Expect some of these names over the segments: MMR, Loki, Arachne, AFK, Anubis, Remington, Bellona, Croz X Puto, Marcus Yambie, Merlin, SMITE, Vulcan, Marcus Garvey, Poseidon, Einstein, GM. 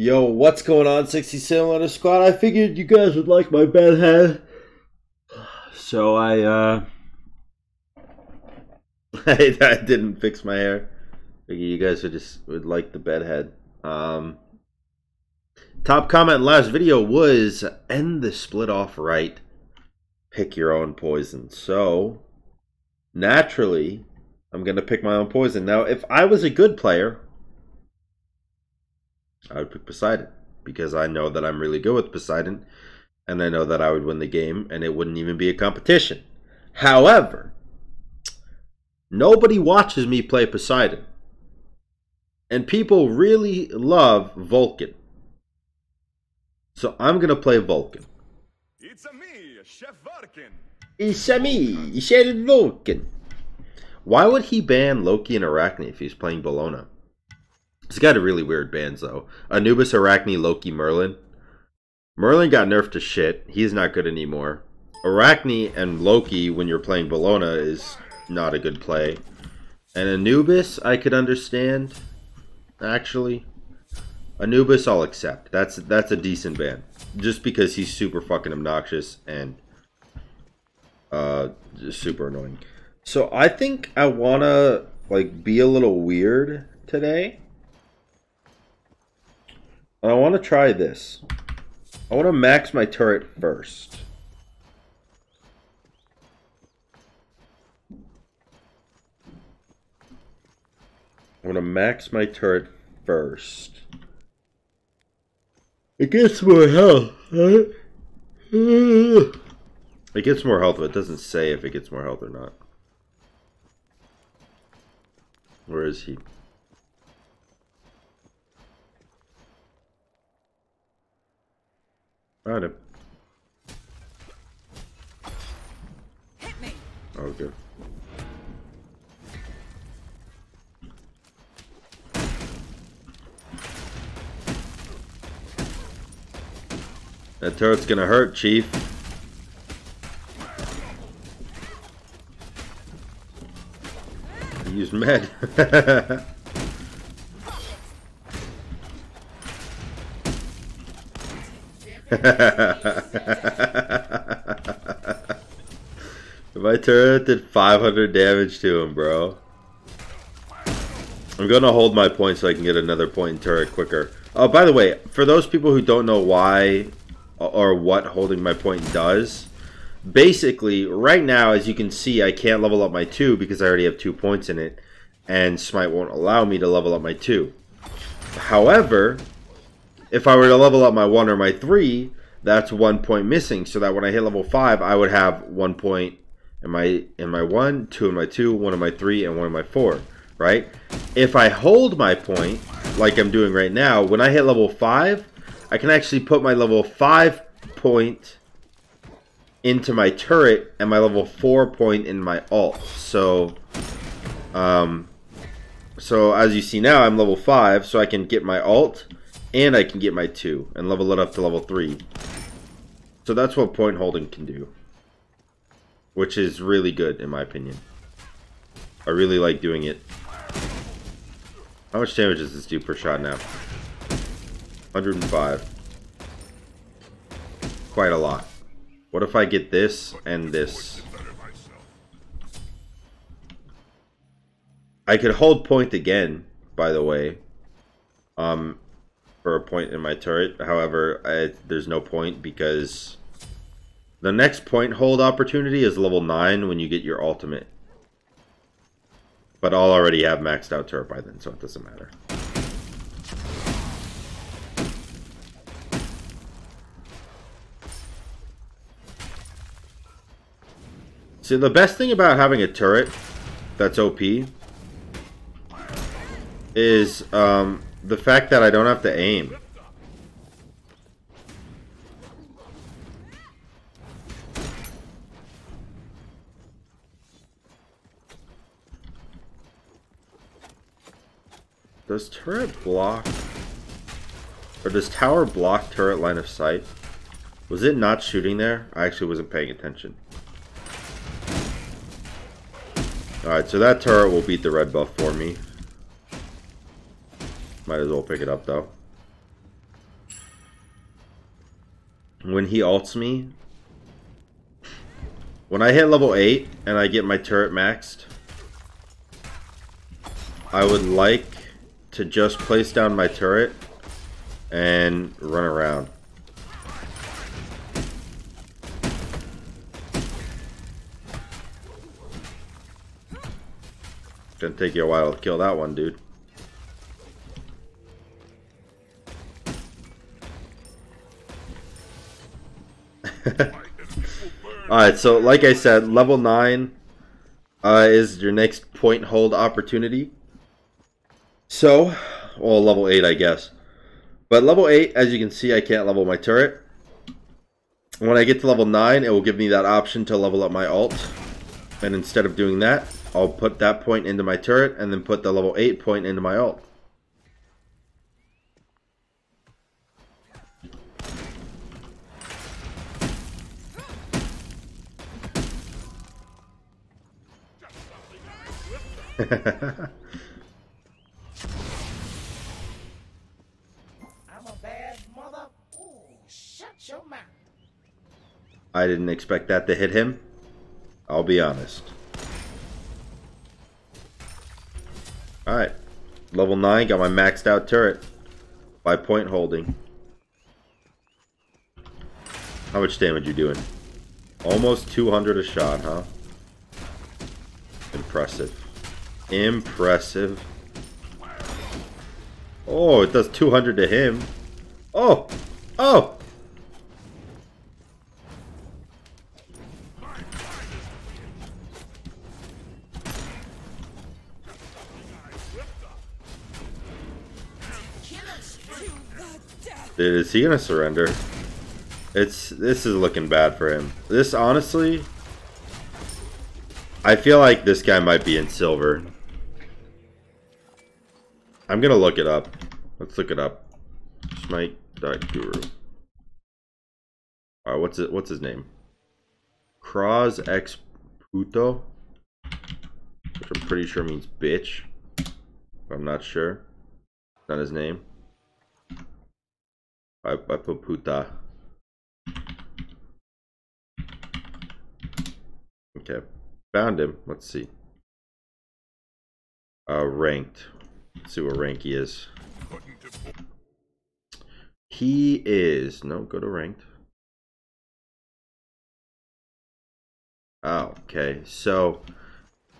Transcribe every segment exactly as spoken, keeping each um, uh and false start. Yo, what's going on, sixty-seven Squad? I figured you guys would like my bed head. So I, uh... I, I didn't fix my hair. Figure you guys would just would like the bed head. Um, top comment last video was, end the split off right. Pick your own poison. So, naturally, I'm going to pick my own poison. Now, if I was a good player, I would pick Poseidon, because I know that I'm really good with Poseidon, and I know that I would win the game, and it wouldn't even be a competition. However, nobody watches me play Poseidon, and people really love Vulcan. So I'm going to play Vulcan. It's a me, Chef Vulcan. It's a me, Chef Vulcan. Why would he ban Loki and Arachne if he's playing Bellona? He's got a really weird bans, though. Anubis, Arachne, Loki, Merlin. Merlin got nerfed to shit. He's not good anymore. Arachne and Loki, when you're playing Bellona, is not a good play. And Anubis, I could understand, actually. Anubis, I'll accept. That's, that's a decent ban. Just because he's super fucking obnoxious and uh, just super annoying. So I think I want to like be a little weird today. I want to try this. I want to max my turret first. I want to max my turret first. It gets more health, right? It gets more health, but it doesn't say if it gets more health or not. Where is he? Got him. Hit me. Okay. That turret's gonna hurt, Chief. I used med. My turret did five hundred damage to him, bro. I'm gonna hold my point so I can get another point in turret quicker. Oh, by the way, for those people who don't know why or what holding my point does, basically, right now, as you can see, I can't level up my two because I already have two points in it, and Smite won't allow me to level up my two. However, if I were to level up my one or my three, that's one point missing. So that when I hit level five, I would have one point in my in my one, two in my two, one in my three, and one in my four. Right? If I hold my point, like I'm doing right now, when I hit level five, I can actually put my level five point into my turret and my level four point in my alt. So, um, so as you see now, I'm level five, so I can get my alt. And I can get my two and level it up to level three. So that's what point holding can do, which is really good in my opinion. I really like doing it. How much damage does this do per shot now? one hundred and five. Quite a lot. What if I get this and this? I could hold point again, by the way. Um... for a point in my turret. However, I, there's no point because the next point hold opportunity is level nine when you get your ultimate. But I'll already have maxed out turret by then, so it doesn't matter. See, the best thing about having a turret that's O P is um, the fact that I don't have to aim. Does turret block, or does tower block turret line of sight? Was it not shooting there? I actually wasn't paying attention. Alright, so that turret will beat the red buff for me. Might as well pick it up, though. when he ults me, when I hit level eight and I get my turret maxed, I would like to just place down my turret and run around. Gonna take you a while to kill that one, dude. Alright, so like I said, level nine uh, is your next point hold opportunity. So, well, level eight, I guess. But level eight, as you can see, I can't level my turret. When I get to level nine, it will give me that option to level up my ult. And instead of doing that, I'll put that point into my turret and then put the level eight point into my ult. I didn't expect that to hit him, I'll be honest. Alright, level nine, got my maxed out turret by point holding. How much damage you doing? Almost two hundred a shot, huh? Impressive. Impressive. Oh, it does two hundred to him. Oh! Oh! Dude, is he gonna surrender? It's this is looking bad for him. This, honestly, I feel like this guy might be in silver. I'm gonna look it up. Let's look it up. Smite dot guru. Alright, what's it what's his name? Croz X Puto, which I'm pretty sure means bitch. I'm not sure. It's not his name. I, I put puta. Okay, found him. Let's see. Uh, ranked. Let's see what rank he is. He is no. Go to ranked. Oh, okay. So,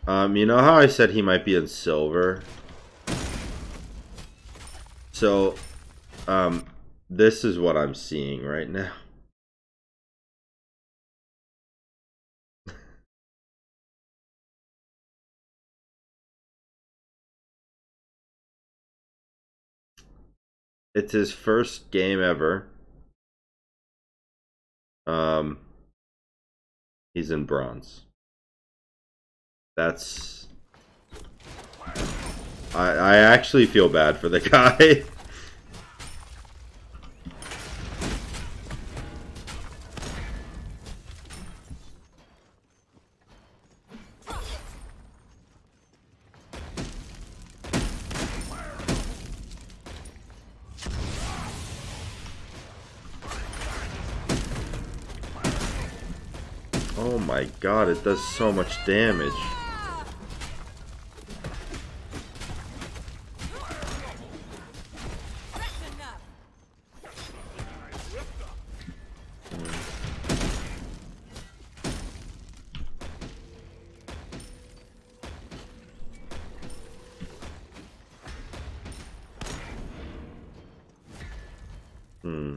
um, you know how I said he might be in silver. So, um. This is what I'm seeing right now. It's his first game ever. Um, he's in bronze. That's... I, I actually feel bad for the guy. Oh my god, it does so much damage. Hmm.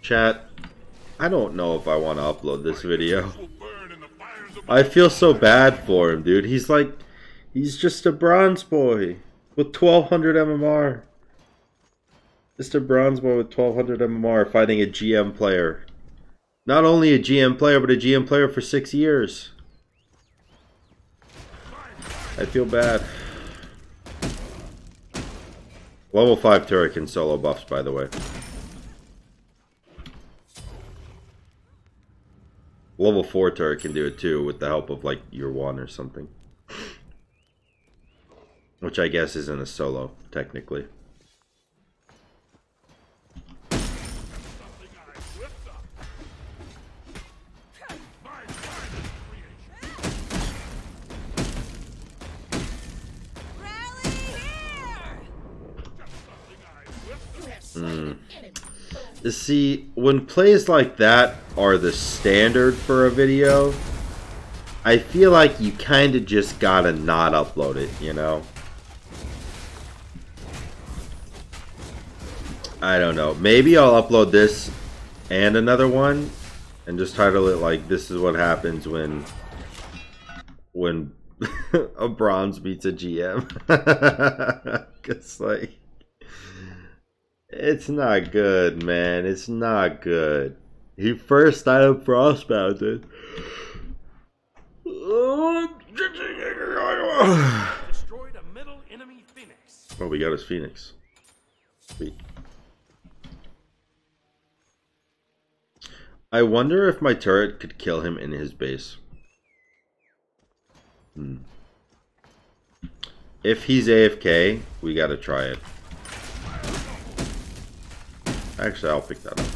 Chat, I don't know if I want to upload this video. I feel so bad for him, dude. He's like, he's just a bronze boy with twelve hundred M M R. Just a bronze boy with twelve hundred M M R fighting a G M player. Not only a G M player, but a G M player for six years. I feel bad. Level five turret can solo buffs, by the way. Level four turret can do it too with the help of like your one or something. Which I guess isn't a solo, technically. Mm. See, when plays like that are the standard for a video, I feel like you kind of just gotta not upload it, you know? I don't know. Maybe I'll upload this and another one and just title it like, this is what happens when when a bronze beats a G M. Cause like, it's not good, man. It's not good. He first started frostbounded. Destroyed a middle enemy Phoenix. Oh, we got his Phoenix. Sweet. I wonder if my turret could kill him in his base. Hmm. If he's A F K, we gotta try it. Actually, I'll pick that up.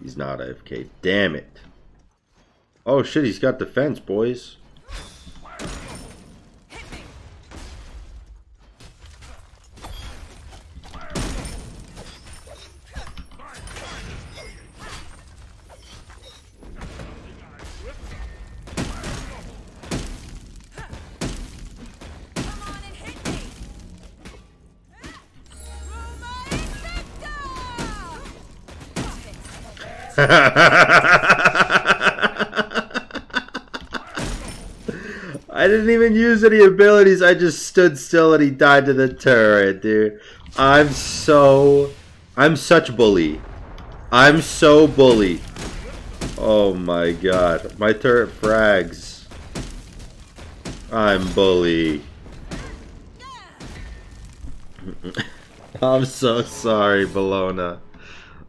He's not A F K. Damn it. Oh shit, he's got defense, boys. I didn't even use any abilities, I just stood still and he died to the turret, dude. I'm so... I'm such bully. I'm so bullied. Oh my god. My turret frags. I'm bully. I'm so sorry, Bellona.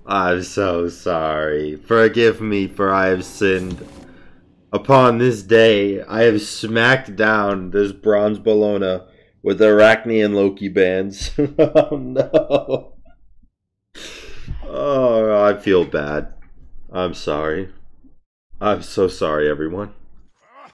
I'm so sorry. Forgive me, for I have sinned. Upon this day, I have smacked down this bronze Bellona with Arachne and Loki bands. Oh no. Oh, I feel bad. I'm sorry. I'm so sorry, everyone.